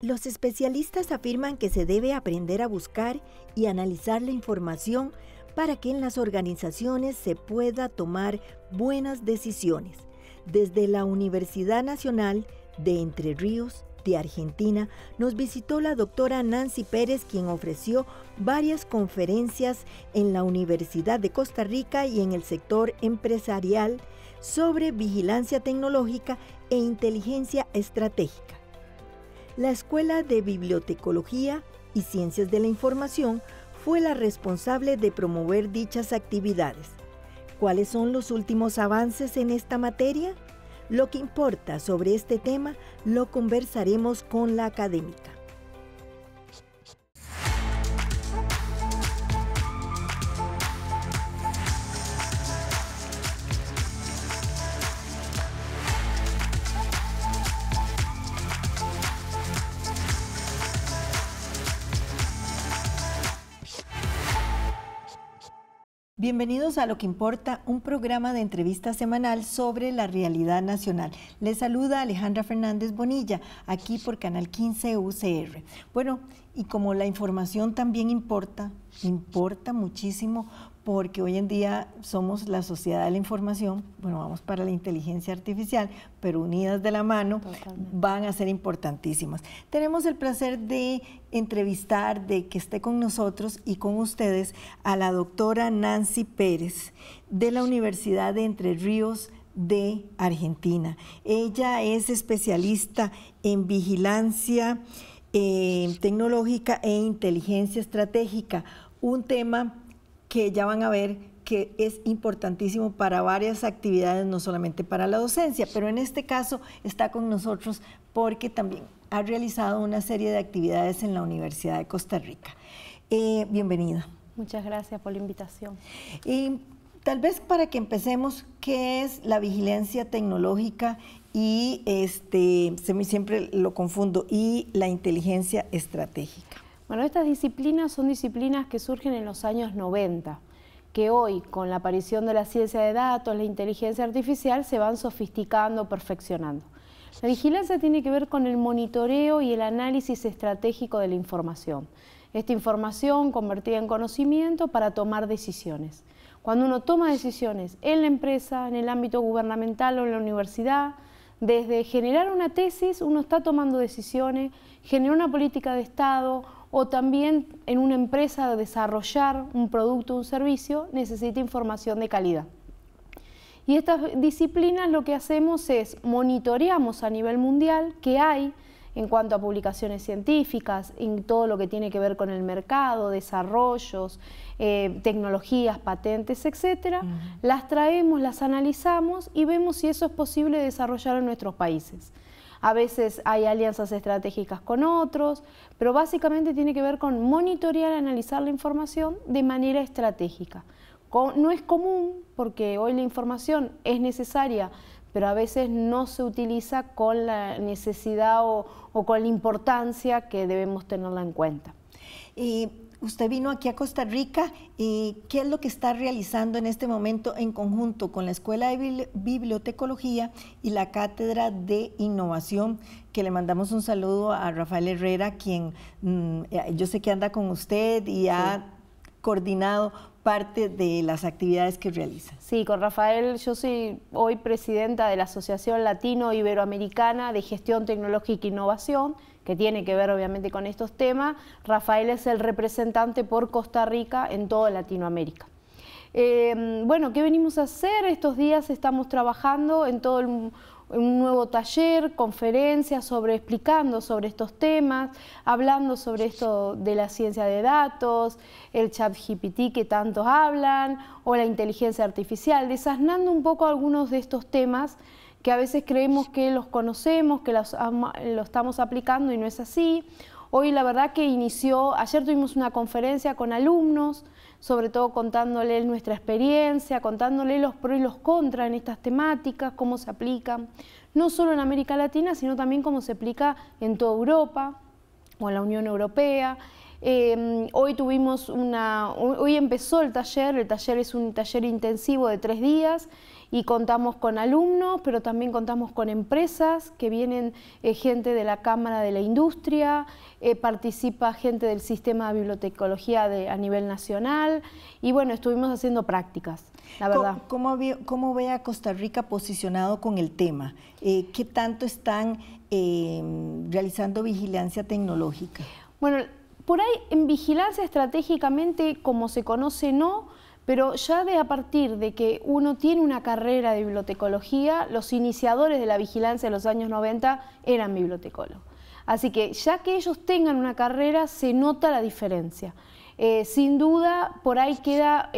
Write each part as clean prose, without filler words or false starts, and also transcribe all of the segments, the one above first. Los especialistas afirman que se debe aprender a buscar y analizar la información para que en las organizaciones se pueda tomar buenas decisiones. Desde la Universidad Nacional de Entre Ríos, de Argentina, nos visitó la doctora Nancy Pérez, quien ofreció varias conferencias en la Universidad de Costa Rica y en el sector empresarial sobre vigilancia tecnológica e inteligencia estratégica. La Escuela de Bibliotecología y Ciencias de la Información fue la responsable de promover dichas actividades. ¿Cuáles son los últimos avances en esta materia? Lo que importa sobre este tema lo conversaremos con la académica. Bienvenidos a Lo que Importa, un programa de entrevista semanal sobre la realidad nacional. Les saluda Alejandra Fernández Bonilla, aquí por Canal 15 UCR. Bueno, y como la información también importa muchísimo, porque hoy en día somos la sociedad de la información, bueno, vamos para la inteligencia artificial, pero unidas de la mano van a ser importantísimas. Tenemos el placer de entrevistar, de que esté con nosotros y con ustedes a la doctora Nancy Pérez de la Universidad de Entre Ríos de Argentina. Ella es especialista en vigilancia tecnológica e inteligencia estratégica, un tema que ya van a ver que es importantísimo para varias actividades, no solamente para la docencia, pero en este caso está con nosotros porque también ha realizado una serie de actividades en la Universidad de Costa Rica. Bienvenida. Muchas gracias por la invitación. Y tal vez para que empecemos, ¿qué es la vigilancia tecnológica y siempre lo confundo, y la inteligencia estratégica? Bueno, estas disciplinas son disciplinas que surgen en los años 90, que hoy, con la aparición de la ciencia de datos, la inteligencia artificial, se van sofisticando, perfeccionando. La vigilancia tiene que ver con el monitoreo y el análisis estratégico de la información. Esta información convertida en conocimiento para tomar decisiones. Cuando uno toma decisiones en la empresa, en el ámbito gubernamental o en la universidad, desde generar una tesis, uno está tomando decisiones, generar una política de Estado, o también en una empresa de desarrollar un producto o un servicio, necesita información de calidad. Y estas disciplinas lo que hacemos es monitoreamos a nivel mundial qué hay en cuanto a publicaciones científicas, en todo lo que tiene que ver con el mercado, desarrollos, tecnologías, patentes, etc. Las traemos, las analizamos y vemos si eso es posible desarrollar en nuestros países. A veces hay alianzas estratégicas con otros, pero básicamente tiene que ver con monitorear, analizar la información de manera estratégica. No es común porque hoy la información es necesaria, pero a veces no se utiliza con la necesidad o con la importancia que debemos tenerla en cuenta. Y usted vino aquí a Costa Rica, y ¿qué es lo que está realizando en este momento en conjunto con la Escuela de Bibliotecología y la Cátedra de Innovación? Que le mandamos un saludo a Rafael Herrera, quien yo sé que anda con usted y ha coordinado parte de las actividades que realiza. Sí, con Rafael yo soy hoy presidenta de la Asociación Latino Iberoamericana de Gestión Tecnológica e Innovación, que tiene que ver obviamente con estos temas. Rafael es el representante por Costa Rica en toda Latinoamérica. Bueno, ¿qué venimos a hacer? Estos días estamos trabajando en todo un nuevo taller, conferencias, explicando sobre estos temas, hablando sobre esto de la ciencia de datos, el ChatGPT que tantos hablan, o la inteligencia artificial, desasnando un poco algunos de estos temas que a veces creemos que los conocemos, que lo estamos aplicando y no es así. Hoy la verdad que ayer tuvimos una conferencia con alumnos, sobre todo contándoles nuestra experiencia, contándoles los pros y los contras en estas temáticas, cómo se aplican, no solo en América Latina, sino también cómo se aplica en toda Europa o en la Unión Europea. Hoy empezó el taller es un taller intensivo de 3 días y contamos con alumnos, pero también contamos con empresas que vienen, gente de la Cámara de la Industria, participa gente del sistema de bibliotecología a nivel nacional y bueno, estuvimos haciendo prácticas, la verdad. ¿Cómo ve a Costa Rica posicionado con el tema? ¿Qué tanto están realizando vigilancia tecnológica? Bueno, por ahí en vigilancia estratégicamente, como se conoce, no, pero ya de a partir de que uno tiene una carrera de bibliotecología, los iniciadores de la vigilancia de los años 90 eran bibliotecólogos. Así que ya que ellos tengan una carrera, se nota la diferencia. Sin duda, por ahí queda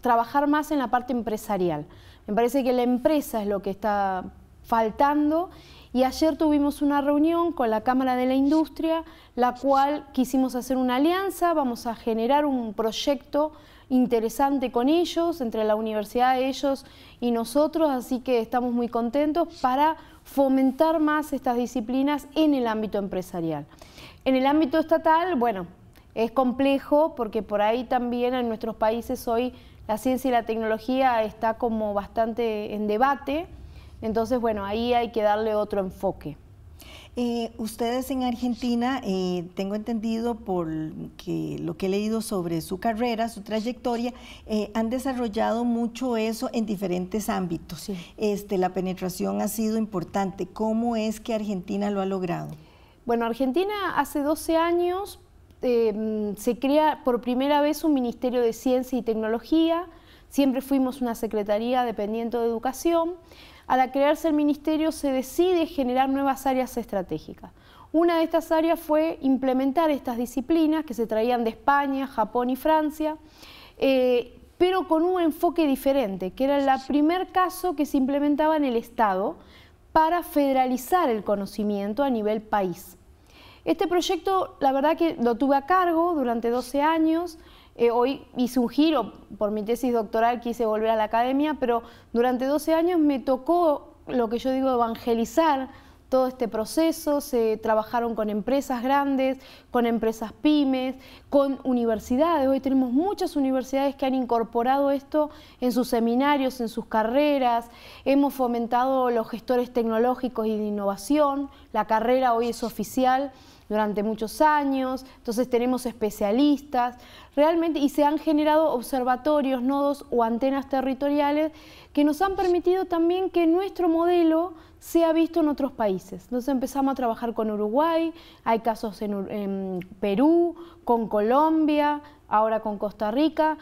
trabajar más en la parte empresarial. Me parece que la empresa es lo que está faltando. Y ayer tuvimos una reunión con la Cámara de la Industria, la cual quisimos hacer una alianza, vamos a generar un proyecto interesante con ellos, entre la universidad de ellos y nosotros, así que estamos muy contentos para fomentar más estas disciplinas en el ámbito empresarial. En el ámbito estatal, bueno, es complejo porque por ahí también en nuestros países hoy la ciencia y la tecnología está como bastante en debate. Entonces, bueno, ahí hay que darle otro enfoque. Ustedes en Argentina, tengo entendido por lo que he leído sobre su carrera, su trayectoria, han desarrollado mucho eso en diferentes ámbitos. Sí. La penetración ha sido importante. ¿Cómo es que Argentina lo ha logrado? Bueno, Argentina hace 12 años se crea por primera vez un Ministerio de Ciencia y Tecnología. Siempre fuimos una secretaría dependiente de Educación. Al crearse el ministerio se decide generar nuevas áreas estratégicas. Una de estas áreas fue implementar estas disciplinas que se traían de España, Japón y Francia, pero con un enfoque diferente, que era el primer caso que se implementaba en el Estado para federalizar el conocimiento a nivel país. Este proyecto, la verdad que lo tuve a cargo durante 12 años, hoy hice un giro por mi tesis doctoral, quise volver a la academia, pero durante 12 años me tocó, lo que yo digo, evangelizar todo este proceso. Se trabajaron con empresas grandes, con empresas pymes, con universidades. Hoy tenemos muchas universidades que han incorporado esto en sus seminarios, en sus carreras. Hemos fomentado los gestores tecnológicos y de innovación. La carrera hoy es oficial durante muchos años, entonces tenemos especialistas, realmente, y se han generado observatorios, nodos o antenas territoriales que nos han permitido también que nuestro modelo sea visto en otros países. Entonces empezamos a trabajar con Uruguay, hay casos en Perú, con Colombia, ahora con Costa Rica.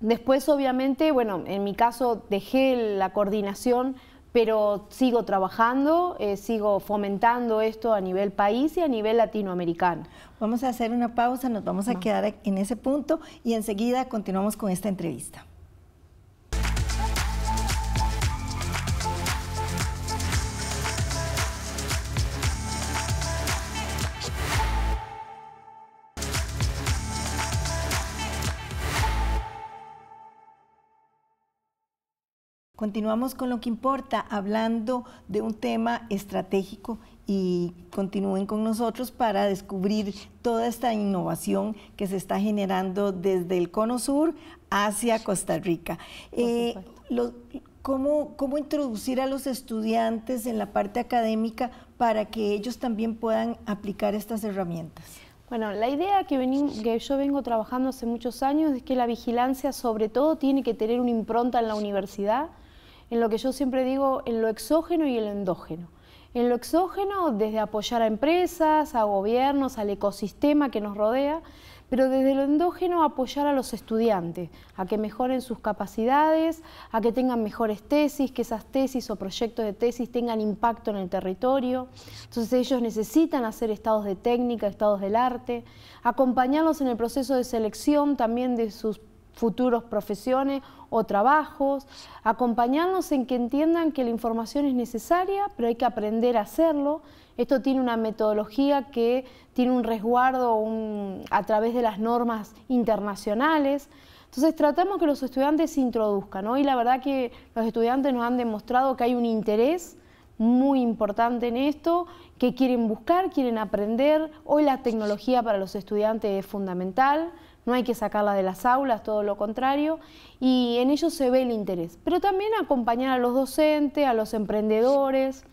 Después, obviamente, bueno, en mi caso dejé la coordinación, pero sigo trabajando, sigo fomentando esto a nivel país y a nivel latinoamericano. Vamos a hacer una pausa, nos vamos a quedar en ese punto y enseguida continuamos con esta entrevista. Continuamos con Lo que Importa, hablando de un tema estratégico, y continúen con nosotros para descubrir toda esta innovación que se está generando desde el Cono Sur hacia Costa Rica. ¿Cómo introducir a los estudiantes en la parte académica para que ellos también puedan aplicar estas herramientas? Bueno, la idea que yo vengo trabajando hace muchos años es que la vigilancia sobre todo tiene que tener una impronta en la universidad, en lo que yo siempre digo, en lo exógeno y en lo endógeno. En lo exógeno, desde apoyar a empresas, a gobiernos, al ecosistema que nos rodea, pero desde lo endógeno apoyar a los estudiantes, a que mejoren sus capacidades, a que tengan mejores tesis, que esas tesis o proyectos de tesis tengan impacto en el territorio. Entonces ellos necesitan hacer estados de técnica, estados del arte, acompañarlos en el proceso de selección también de sus futuros profesiones o trabajos, acompañarnos en que entiendan que la información es necesaria, pero hay que aprender a hacerlo. Esto tiene una metodología que tiene un resguardo a través de las normas internacionales. Entonces tratamos que los estudiantes se introduzcan, ¿no? Y la verdad que los estudiantes nos han demostrado que hay un interés muy importante en esto, que quieren buscar, quieren aprender. Hoy la tecnología para los estudiantes es fundamental, no hay que sacarla de las aulas, todo lo contrario, y en ello se ve el interés. Pero también acompañar a los docentes, a los emprendedores,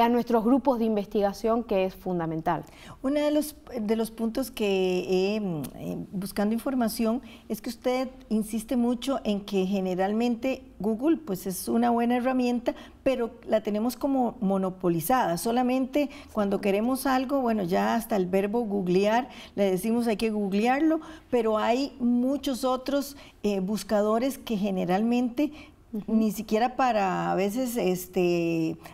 a nuestros grupos de investigación, que es fundamental. Uno de los puntos que buscando información es que usted insiste mucho en que generalmente Google pues es una buena herramienta, pero la tenemos como monopolizada. Solamente cuando queremos algo, bueno, ya hasta el verbo googlear, le decimos hay que googlearlo, pero hay muchos otros buscadores que generalmente ni siquiera para a veces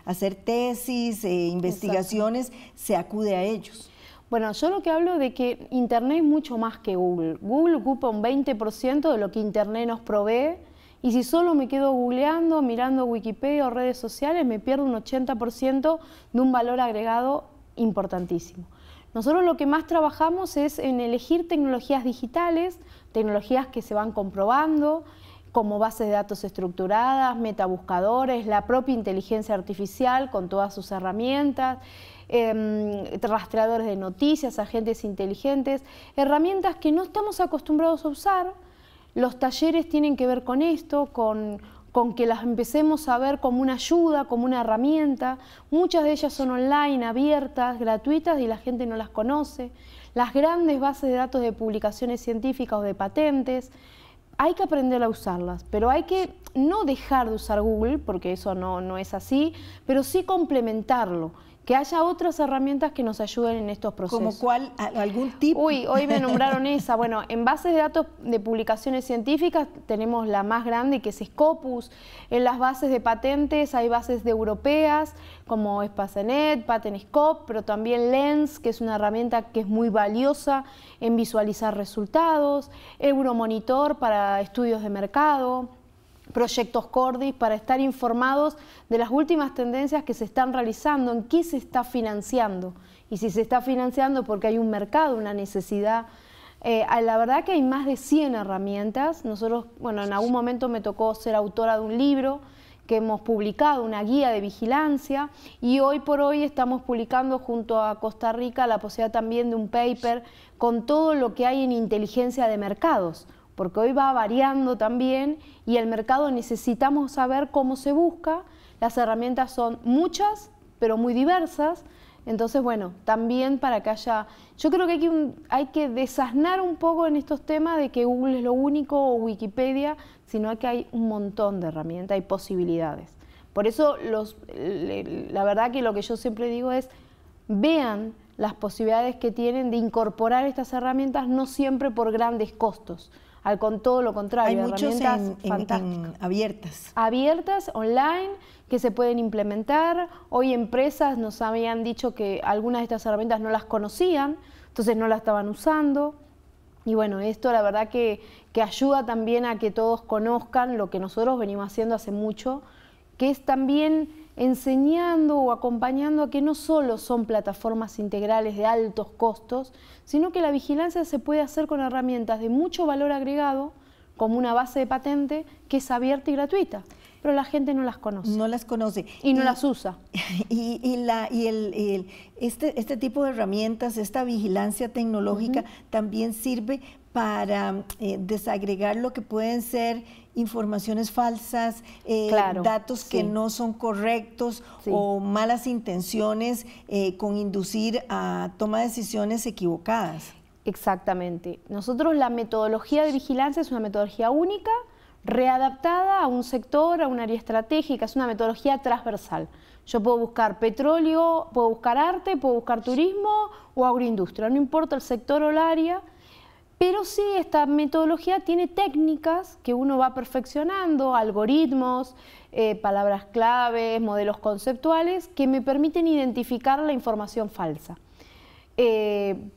hacer tesis, investigaciones, exacto, se acude a ellos. Bueno, yo lo que hablo de que Internet es mucho más que Google. Google ocupa un 20% de lo que Internet nos provee, y si solo me quedo googleando, mirando Wikipedia o redes sociales, me pierdo un 80% de un valor agregado importantísimo. Nosotros lo que más trabajamos es en elegir tecnologías digitales, tecnologías que se van comprobando, como bases de datos estructuradas, metabuscadores, la propia inteligencia artificial con todas sus herramientas, rastreadores de noticias, agentes inteligentes, herramientas que no estamos acostumbrados a usar. Los talleres tienen que ver con esto, con que las empecemos a ver como una ayuda, como una herramienta. Muchas de ellas son online, abiertas, gratuitas, y la gente no las conoce. Las grandes bases de datos de publicaciones científicas o de patentes, hay que aprender a usarlas, pero hay que no dejar de usar Google, porque eso no es así, pero sí complementarlo, que haya otras herramientas que nos ayuden en estos procesos. ¿Como cuál? ¿Algún tipo? Uy, hoy me nombraron esa. Bueno, en bases de datos de publicaciones científicas tenemos la más grande, que es Scopus. En las bases de patentes hay bases de europeas, como Espacenet, PatentScope, pero también Lens, que es una herramienta que es muy valiosa en visualizar resultados, Euromonitor para estudios de mercado, proyectos CORDIS para estar informados de las últimas tendencias que se están realizando, en qué se está financiando, y si se está financiando porque hay un mercado, una necesidad. La verdad que hay más de 100 herramientas. Nosotros, bueno, en algún momento me tocó ser autora de un libro que hemos publicado, una guía de vigilancia, y hoy por hoy estamos publicando junto a Costa Rica la posibilidad también de un paper con todo lo que hay en inteligencia de mercados, porque hoy va variando también y el mercado necesitamos saber cómo se busca. Las herramientas son muchas, pero muy diversas. Entonces, bueno, también para que haya... Yo creo que hay que desasnar un poco en estos temas de que Google es lo único o Wikipedia, sino que hay un montón de herramientas y posibilidades. Por eso, la verdad que lo que yo siempre digo es, vean las posibilidades que tienen de incorporar estas herramientas, no siempre por grandes costos. Con todo lo contrario, hay muchas herramientas abiertas. Abiertas, online, que se pueden implementar. Hoy empresas nos habían dicho que algunas de estas herramientas no las conocían, entonces no las estaban usando. Y bueno, esto la verdad que ayuda también a que todos conozcan lo que nosotros venimos haciendo hace mucho, que es también enseñando o acompañando a que no solo son plataformas integrales de altos costos, sino que la vigilancia se puede hacer con herramientas de mucho valor agregado, como una base de patente que es abierta y gratuita, pero la gente no las conoce. No las conoce. Y no las usa. Este tipo de herramientas, esta vigilancia tecnológica, también sirve para desagregar lo que pueden ser informaciones falsas, claro, datos que no son correctos, o malas intenciones con inducir a toma de decisiones equivocadas. Exactamente. Nosotros la metodología de vigilancia es una metodología única, readaptada a un sector, a un área estratégica, es una metodología transversal. Yo puedo buscar petróleo, puedo buscar arte, puedo buscar turismo o agroindustria, no importa el sector o el área, pero sí esta metodología tiene técnicas que uno va perfeccionando, algoritmos, palabras claves, modelos conceptuales que me permiten identificar la información falsa,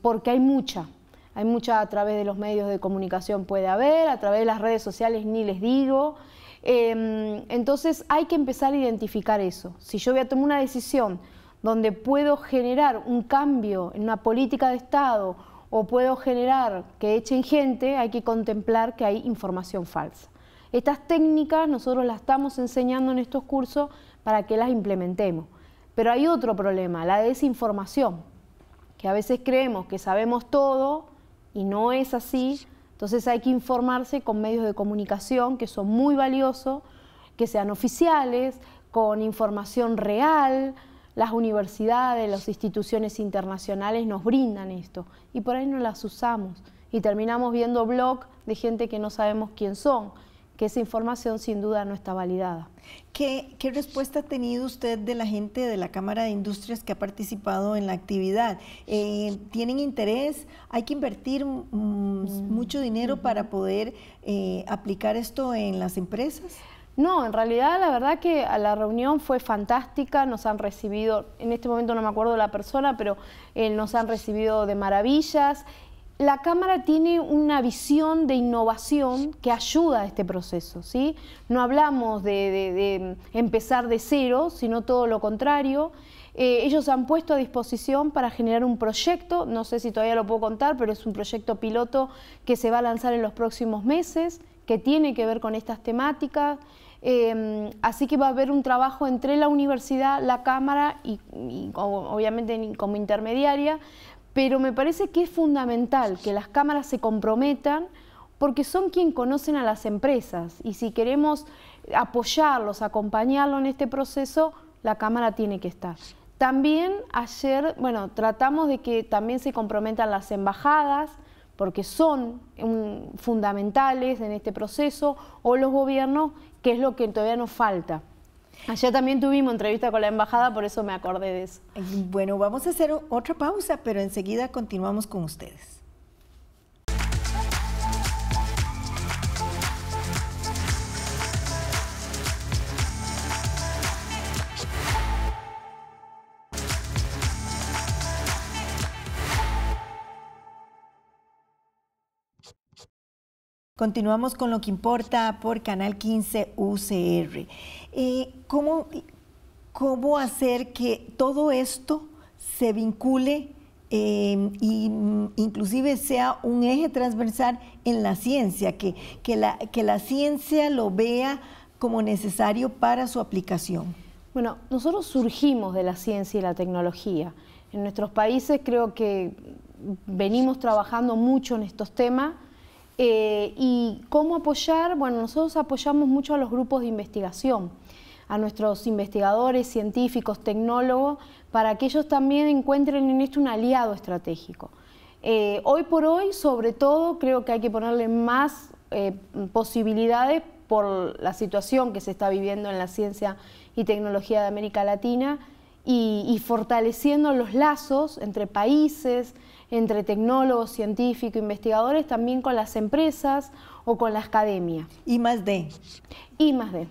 porque hay mucha. Hay mucha a través de los medios de comunicación puede haber, a través de las redes sociales ni les digo. Entonces hay que empezar a identificar eso. Si yo voy a tomar una decisión donde puedo generar un cambio en una política de Estado o puedo generar que echen gente, hay que contemplar que hay información falsa. Estas técnicas nosotros las estamos enseñando en estos cursos para que las implementemos. Pero hay otro problema, la desinformación, que a veces creemos que sabemos todo y no es así. Entonces hay que informarse con medios de comunicación que son muy valiosos, que sean oficiales, con información real. Las universidades, las instituciones internacionales nos brindan esto y por ahí no las usamos y terminamos viendo blogs de gente que no sabemos quién son, que esa información sin duda no está validada. ¿Qué respuesta ha tenido usted de la gente de la Cámara de Industrias que ha participado en la actividad? ¿Tienen interés? ¿Hay que invertir mucho dinero para poder aplicar esto en las empresas? No, en realidad la verdad que la reunión fue fantástica, nos han recibido, en este momento no me acuerdo la persona, pero nos han recibido de maravillas. La Cámara tiene una visión de innovación que ayuda a este proceso, ¿sí? No hablamos de empezar de cero, sino todo lo contrario. Ellos han puesto a disposición para generar un proyecto, no sé si todavía lo puedo contar, pero es un proyecto piloto que se va a lanzar en los próximos meses, que tiene que ver con estas temáticas. Así que va a haber un trabajo entre la universidad, la Cámara y obviamente como intermediaria, pero me parece que es fundamental que las cámaras se comprometan porque son quienes conocen a las empresas y si queremos apoyarlos, acompañarlos en este proceso, la Cámara tiene que estar. También ayer, bueno, tratamos de que también se comprometan las embajadas, porque son fundamentales en este proceso, o los gobiernos, que es lo que todavía nos falta. Ayer también tuvimos entrevista con la embajada, por eso me acordé de eso. Bueno, vamos a hacer otra pausa, pero enseguida continuamos con ustedes. Continuamos con lo que importa por Canal 15 UCR. ¿Cómo hacer que todo esto se vincule inclusive sea un eje transversal en la ciencia, que la ciencia lo vea como necesario para su aplicación? Bueno, nosotros surgimos de la ciencia y la tecnología. En nuestros países creo que venimos trabajando mucho en estos temas. ¿Y cómo apoyar? Bueno, nosotros apoyamos mucho a los grupos de investigación, a nuestros investigadores, científicos, tecnólogos, para que ellos también encuentren en esto un aliado estratégico. Hoy por hoy, sobre todo, creo que hay que ponerle más posibilidades por la situación que se está viviendo en la ciencia y tecnología de América Latina y fortaleciendo los lazos entre países, entre tecnólogos, científicos, investigadores, también con las empresas o con la academia. I+D,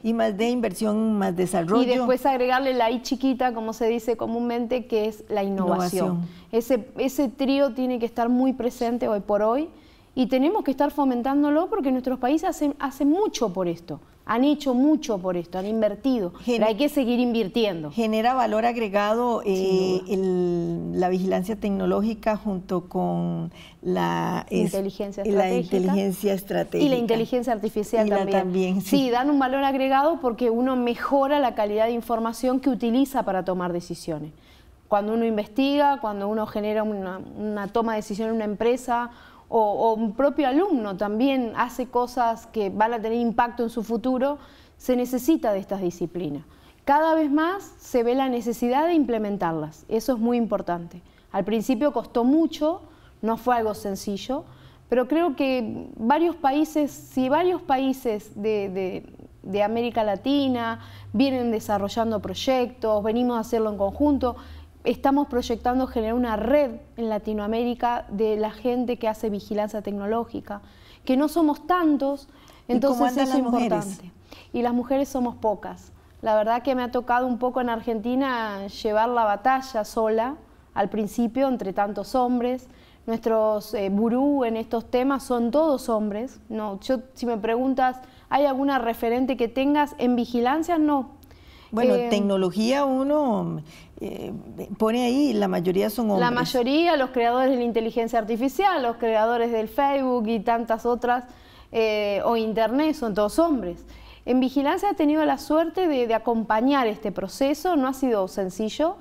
inversión más desarrollo. Y después agregarle la I chiquita, como se dice comúnmente, que es la innovación. Ese trío tiene que estar muy presente hoy por hoy y tenemos que estar fomentándolo porque nuestros países hacen mucho por esto. Han hecho mucho por esto, han invertido, pero hay que seguir invirtiendo. Genera valor agregado la vigilancia tecnológica junto con la inteligencia estratégica. Y la inteligencia artificial también. Sí, dan un valor agregado porque uno mejora la calidad de información que utiliza para tomar decisiones. Cuando uno investiga, cuando uno genera una toma de decisión en una empresa, o un propio alumno también hace cosas que van a tener impacto en su futuro, se necesita de estas disciplinas. Cada vez más se ve la necesidad de implementarlas, eso es muy importante. Al principio costó mucho, no fue algo sencillo, pero creo que varios países, si varios países de América Latina vienen desarrollando proyectos, venimos a hacerlo en conjunto, estamos proyectando generar una red en Latinoamérica de la gente que hace vigilancia tecnológica, que no somos tantos, entonces eso es importante. Y las mujeres somos pocas. La verdad que me ha tocado un poco en Argentina llevar la batalla sola, al principio, entre tantos hombres. Nuestros gurús en estos temas son todos hombres. No, si me preguntas, ¿hay alguna referente que tengas en vigilancia? No. Bueno, tecnología uno pone ahí, la mayoría son hombres. La mayoría, los creadores de la inteligencia artificial, los creadores del Facebook y tantas otras, o Internet, son todos hombres. En Vigilancia he tenido la suerte de acompañar este proceso, no ha sido sencillo,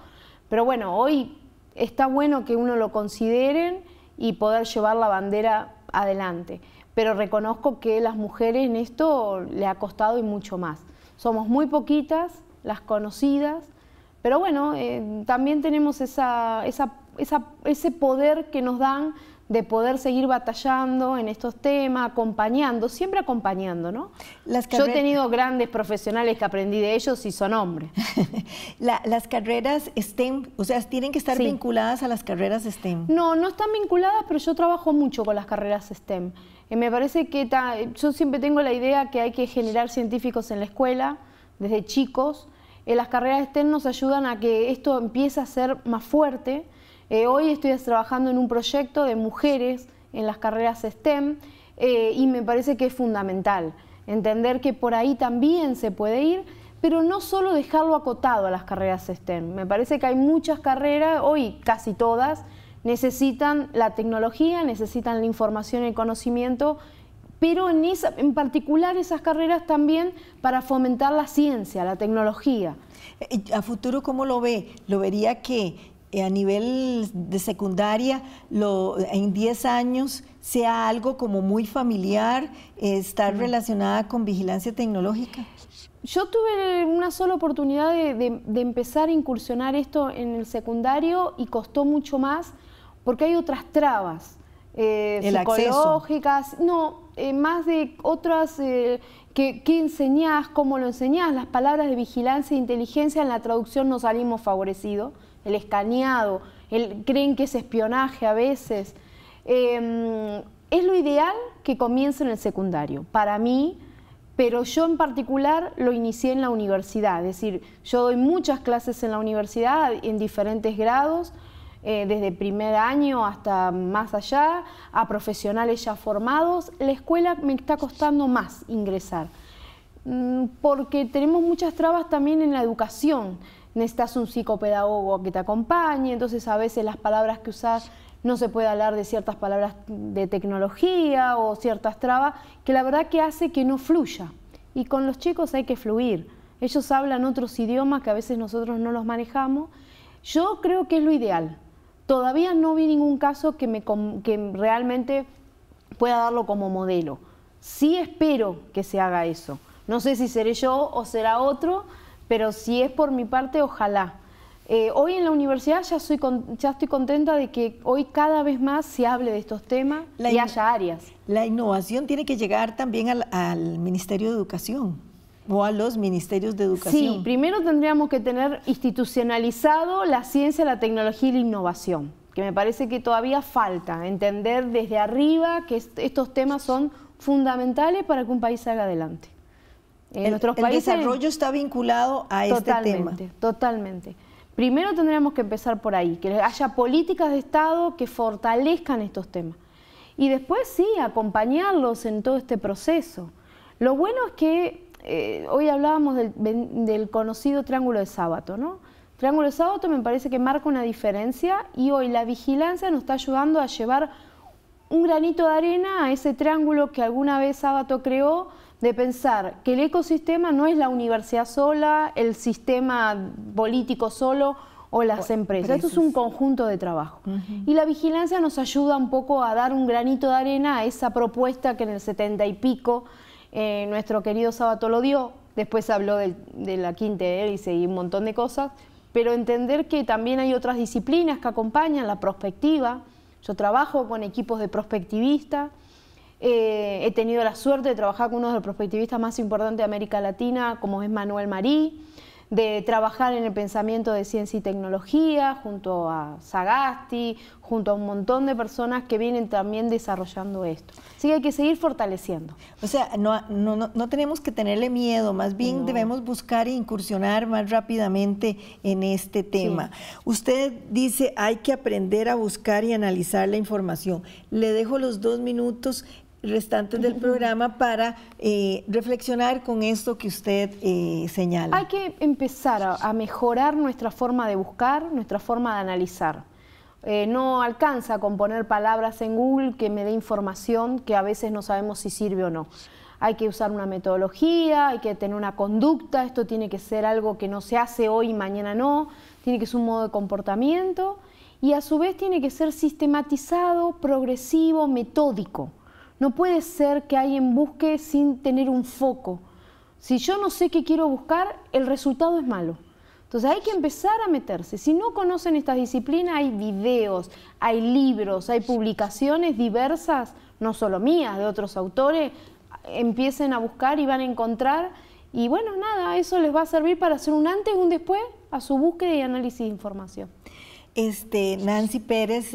pero bueno, hoy está bueno que uno lo consideren y poder llevar la bandera adelante. Pero reconozco que a las mujeres en esto le ha costado y mucho más. Somos muy poquitas, las conocidas, pero bueno, también tenemos ese poder que nos dan de poder seguir batallando en estos temas, acompañando, siempre acompañando, ¿no? Yo he tenido grandes profesionales que aprendí de ellos y son hombres. Las carreras STEM, o sea, ¿tienen que estar vinculadas a las carreras STEM? No, no están vinculadas, pero yo trabajo mucho con las carreras STEM. Me parece que yo siempre tengo la idea que hay que generar científicos en la escuela, desde chicos. Las carreras STEM nos ayudan a que esto empiece a ser más fuerte. Hoy estoy trabajando en un proyecto de mujeres en las carreras STEM y me parece que es fundamental entender que por ahí también se puede ir, pero no solo dejarlo acotado a las carreras STEM. Me parece que hay muchas carreras, hoy casi todas, necesitan la tecnología, necesitan la información y el conocimiento, pero en particular esas carreras también para fomentar la ciencia, la tecnología. ¿A futuro cómo lo ve? ¿Lo vería que a nivel de secundaria, en 10 años, sea algo como muy familiar, estar relacionada con vigilancia tecnológica? Yo tuve una sola oportunidad de empezar a incursionar esto en el secundario y costó mucho más porque hay otras trabas psicológicas, más de otras que enseñás, cómo lo enseñás, las palabras de vigilancia e inteligencia en la traducción no salimos favorecidos. El escaneado, creen que es espionaje a veces. Es lo ideal que comience en el secundario, para mí, pero yo en particular lo inicié en la universidad. Es decir, yo doy muchas clases en la universidad, en diferentes grados, desde primer año hasta más allá, a profesionales ya formados. La escuela me está costando más ingresar, porque tenemos muchas trabas también en la educación. Necesitas un psicopedagogo que te acompañe, entonces a veces las palabras que usás no se puede hablar de ciertas palabras de tecnología o ciertas trabas, que la verdad que hace que no fluya. Y con los chicos hay que fluir. Ellos hablan otros idiomas que a veces nosotros no los manejamos. Yo creo que es lo ideal. Todavía no vi ningún caso que realmente pueda darlo como modelo. Sí espero que se haga eso. No sé si seré yo o será otro, pero si es por mi parte, ojalá. Hoy en la universidad ya estoy contenta de que hoy cada vez más se hable de estos temas y haya áreas. La innovación tiene que llegar también al Ministerio de Educación o a los Ministerios de Educación. Sí, primero tendríamos que tener institucionalizado la ciencia, la tecnología y la innovación, que me parece que todavía falta entender desde arriba que estos temas son fundamentales para que un país salga adelante. El desarrollo está vinculado a este tema. Totalmente. Primero tendríamos que empezar por ahí, que haya políticas de Estado que fortalezcan estos temas. Y después sí, acompañarlos en todo este proceso. Lo bueno es que hoy hablábamos del conocido Triángulo de Sábato, ¿no? Triángulo de Sábato me parece que marca una diferencia y hoy la vigilancia nos está ayudando a llevar un granito de arena a ese triángulo que alguna vez Sábato creó, de pensar que el ecosistema no es la universidad sola, el sistema político solo o las empresas. Esto es un conjunto de trabajo. Y la vigilancia nos ayuda un poco a dar un granito de arena a esa propuesta que en el 70 y pico nuestro querido Sábato lo dio. Después habló de la quinta hélice y un montón de cosas. Pero entender que también hay otras disciplinas que acompañan la prospectiva. Yo trabajo con equipos de prospectivistas. He tenido la suerte de trabajar con uno de los prospectivistas más importantes de América Latina, como es Manuel Marí, de trabajar en el pensamiento de ciencia y tecnología, junto a Sagasti, junto a un montón de personas que vienen también desarrollando esto. Así que hay que seguir fortaleciendo. O sea, no tenemos que tenerle miedo, más bien debemos buscar e incursionar más rápidamente en este tema. Sí. Usted dice, hay que aprender a buscar y analizar la información. Le dejo los 2 minutos restantes del programa para reflexionar con esto que usted señala. Hay que empezar a mejorar nuestra forma de buscar, nuestra forma de analizar. No alcanza con poner palabras en Google que me dé información que a veces no sabemos si sirve o no. hay que usar una metodología, hay que tener una conducta, esto tiene que ser algo que no se hace hoy y mañana no, tiene que ser un modo de comportamiento y a su vez tiene que ser sistematizado, progresivo, metódico. No puede ser que alguien busque sin tener un foco. Si yo no sé qué quiero buscar, el resultado es malo. Entonces hay que empezar a meterse. Si no conocen estas disciplinas, hay videos, hay libros, hay publicaciones diversas, no solo mías, de otros autores. Empiecen a buscar y van a encontrar. Y bueno, nada, eso les va a servir para hacer un antes y un después a su búsqueda y análisis de información. Nancy Pérez,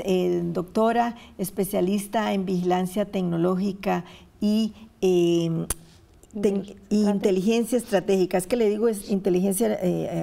doctora, especialista en vigilancia tecnológica y inteligencia estratégica, es que le digo es inteligencia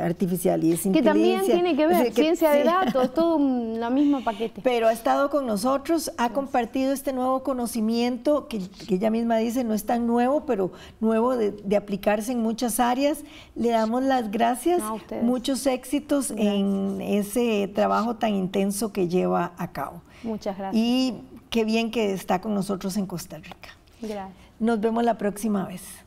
artificial y es que también tiene que ver, ciencia de datos, todo la misma paquete. Pero ha estado con nosotros, ha compartido este nuevo conocimiento que ella misma dice no es tan nuevo, pero nuevo de aplicarse en muchas áreas. Le damos las gracias, muchos éxitos en ese trabajo tan intenso que lleva a cabo. Muchas gracias. Y qué bien que está con nosotros en Costa Rica. Gracias. Nos vemos la próxima vez.